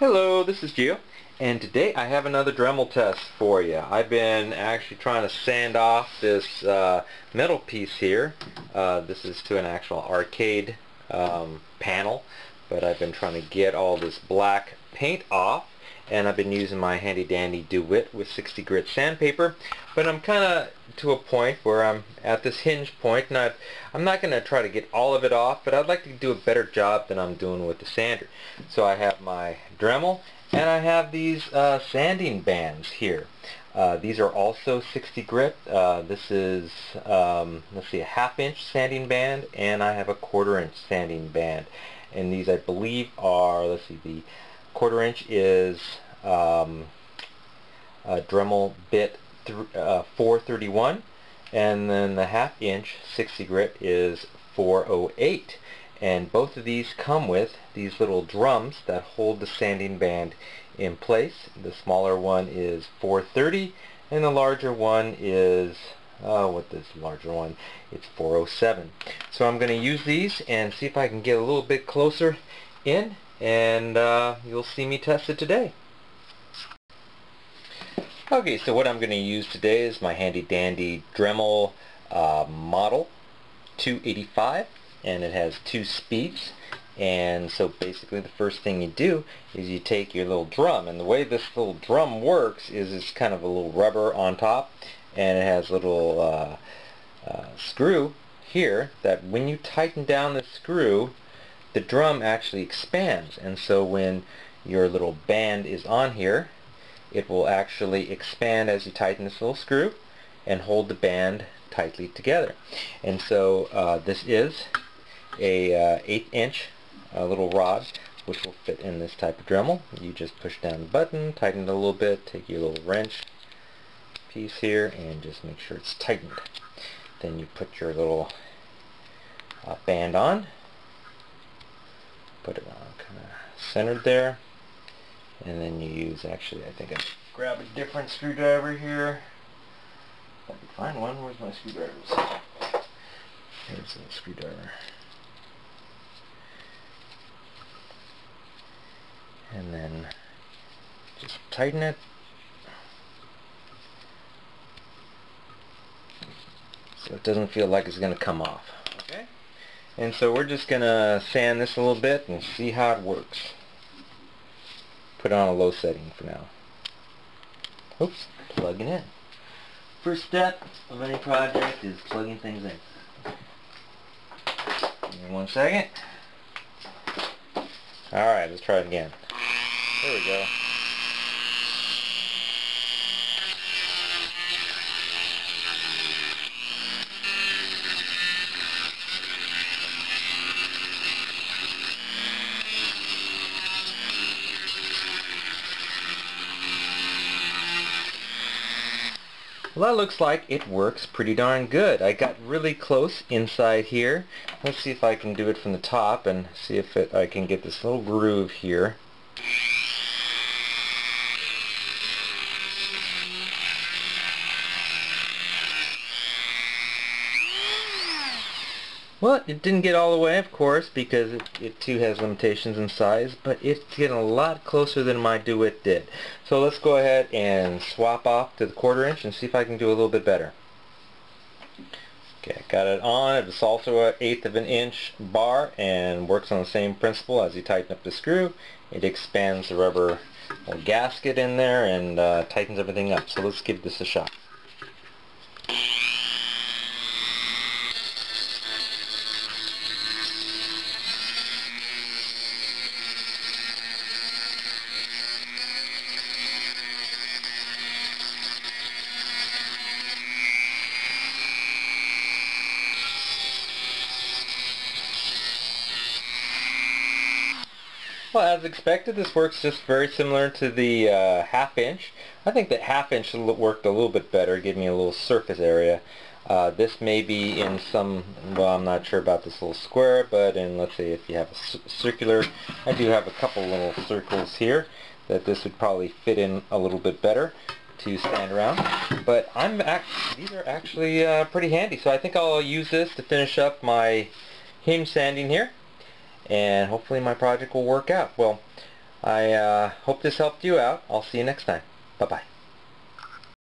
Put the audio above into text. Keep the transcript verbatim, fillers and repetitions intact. Hello, this is Gio, and today I have another Dremel test for you. I've been actually trying to sand off this uh, metal piece here. Uh, this is to an actual arcade um, panel, but I've been trying to get all this black paint off, and I've been using my handy dandy do-wit with sixty grit sandpaper. But I'm kind of to a point where I'm at this hinge point, and I've, I'm not going to try to get all of it off, but I'd like to do a better job than I'm doing with the sander. So I have my Dremel, and I have these uh, sanding bands here. Uh, these are also sixty grit. Uh, this is, um, let's see, a half inch sanding band, and I have a quarter inch sanding band. And these, I believe, are, let's see, the quarter inch is um, a Dremel bit uh, four thirty-one, and then the half inch sixty grit is four oh eight, and both of these come with these little drums that hold the sanding band in place. The smaller one is four thirty, and the larger one is uh, what this larger one it's four oh seven. So I'm going to use these and see if I can get a little bit closer in, and uh, you'll see me test it today. Okay, so what I'm going to use today is my handy dandy Dremel uh, Model two eighty-five, and it has two speeds. And so basically the first thing you do is you take your little drum, and the way this little drum works is it's kind of a little rubber on top, and it has a little uh, uh, screw here that when you tighten down the screw, the drum actually expands, and so when your little band is on here, it will actually expand as you tighten this little screw and hold the band tightly together. And so uh, this is a uh, eighth inch uh, little rod which will fit in this type of Dremel. You just push down the button, tighten it a little bit, take your little wrench piece here and just make sure it's tightened. Then you put your little uh, band on. Put it on kind of centered there, and then you use, actually I think I grab a different screwdriver here if I can find one. Where's my screwdrivers? Here's the screwdriver, and then just tighten it so it doesn't feel like it's going to come off. Okay. And so we're just going to sand this a little bit and see how it works. Put it on a low setting for now. Oops, plugging in. First step of any project is plugging things in. Give me one second. Alright, let's try it again. There we go. Well, that looks like it works pretty darn good. I got really close inside here. Let's see if I can do it from the top and see if it, I can get this little groove here. Well, it didn't get all the way, of course, because it, it too has limitations in size, but it's getting a lot closer than my do-wit did. So let's go ahead and swap off to the quarter inch and see if I can do a little bit better. Okay, got it on. It's also an eighth of an inch bar and works on the same principle. As you tighten up the screw, it expands the rubber gasket in there and uh, tightens everything up. So let's give this a shot. Well, as expected, this works just very similar to the uh, half inch. I think that half inch worked a little bit better, gave me a little surface area. Uh, this may be in some, well, I'm not sure about this little square, but in, let's say, if you have a circular, I do have a couple little circles here that this would probably fit in a little bit better to stand around. But I'm act these are actually uh, pretty handy, so I think I'll use this to finish up my hinge sanding here. And hopefully my project will work out. Well, I uh, hope this helped you out. I'll see you next time. Bye-bye.